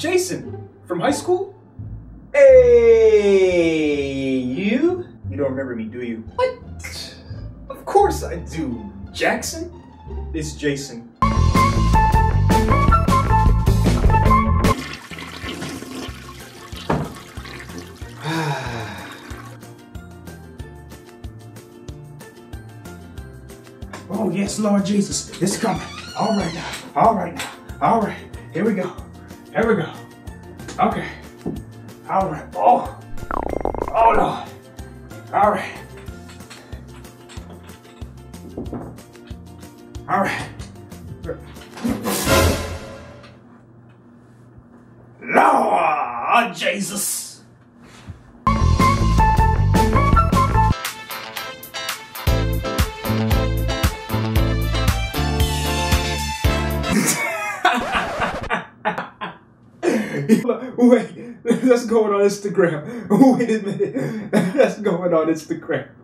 Jason, from high school? Hey, you? You don't remember me, do you? What? Of course I do. Jackson? It's Jason. Oh yes, Lord Jesus, it's coming. All right now, all right now, all right. Here we go, here we go. Okay, all right. Oh, oh Lord. All right, all right. Lord Jesus. Wait, let's go on Instagram. Wait a minute, let's go on Instagram.